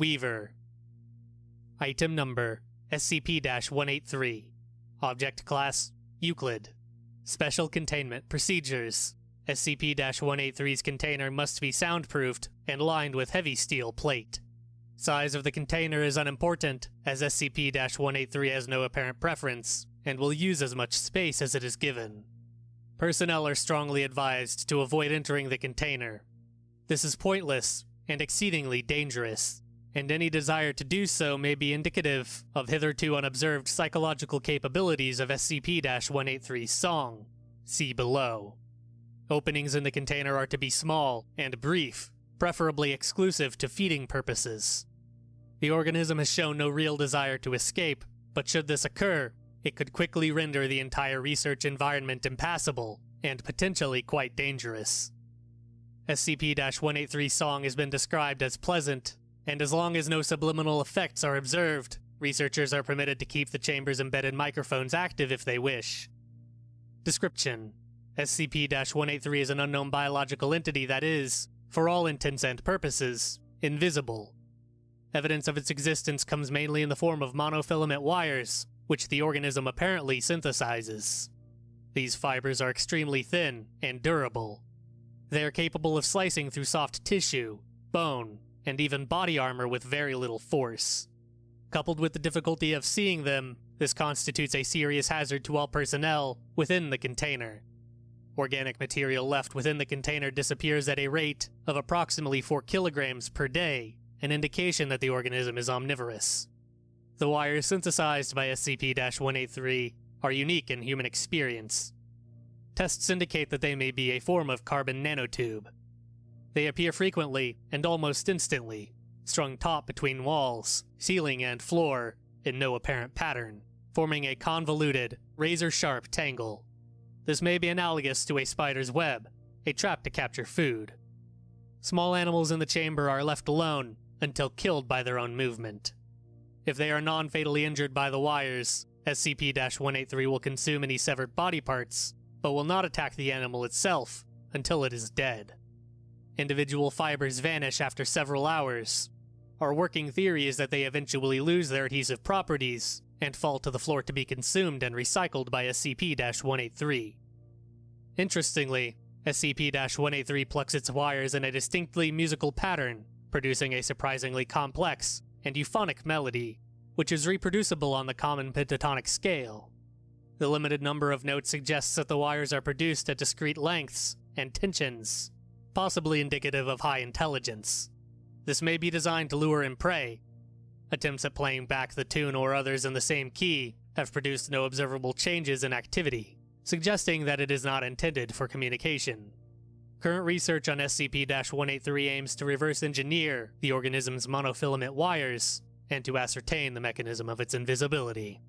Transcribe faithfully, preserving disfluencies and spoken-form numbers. Weaver. Item number, S C P one eighty-three. Object class, Euclid. Special containment procedures. S C P one eighty-three's container must be soundproofed and lined with heavy steel plate. Size of the container is unimportant, as S C P one eighty-three has no apparent preference and will use as much space as it is given. Personnel are strongly advised to avoid entering the container. This is pointless and exceedingly dangerous, and any desire to do so may be indicative of hitherto unobserved psychological capabilities of S C P one eighty-three's song. See below. Openings in the container are to be small and brief, preferably exclusive to feeding purposes. The organism has shown no real desire to escape, but should this occur, it could quickly render the entire research environment impassable and potentially quite dangerous. S C P one eighty-three's song has been described as pleasant, and as long as no subliminal effects are observed, researchers are permitted to keep the chamber's embedded microphones active if they wish. Description: S C P one eighty-three is an unknown biological entity that is, for all intents and purposes, invisible. Evidence of its existence comes mainly in the form of monofilament wires, which the organism apparently synthesizes. These fibers are extremely thin and durable. They are capable of slicing through soft tissue, bone, and even body armor with very little force. Coupled with the difficulty of seeing them, this constitutes a serious hazard to all personnel within the container. Organic material left within the container disappears at a rate of approximately four kilograms per day, an indication that the organism is omnivorous. The wires synthesized by S C P one eighty-three are unique in human experience. Tests indicate that they may be a form of carbon nanotube. They appear frequently and almost instantly, strung taut between walls, ceiling, and floor in no apparent pattern, forming a convoluted, razor-sharp tangle. This may be analogous to a spider's web, a trap to capture food. Small animals in the chamber are left alone until killed by their own movement. If they are non-fatally injured by the wires, S C P one eighty-three will consume any severed body parts, but will not attack the animal itself until it is dead. Individual fibers vanish after several hours. Our working theory is that they eventually lose their adhesive properties and fall to the floor to be consumed and recycled by S C P one eighty-three. Interestingly, S C P one eighty-three plucks its wires in a distinctly musical pattern, producing a surprisingly complex and euphonic melody, which is reproducible on the common pentatonic scale. The limited number of notes suggests that the wires are produced at discrete lengths and tensions, possibly indicative of high intelligence. This may be designed to lure and prey. Attempts at playing back the tune or others in the same key have produced no observable changes in activity, suggesting that it is not intended for communication. Current research on S C P one eighty-three aims to reverse engineer the organism's monofilament wires and to ascertain the mechanism of its invisibility.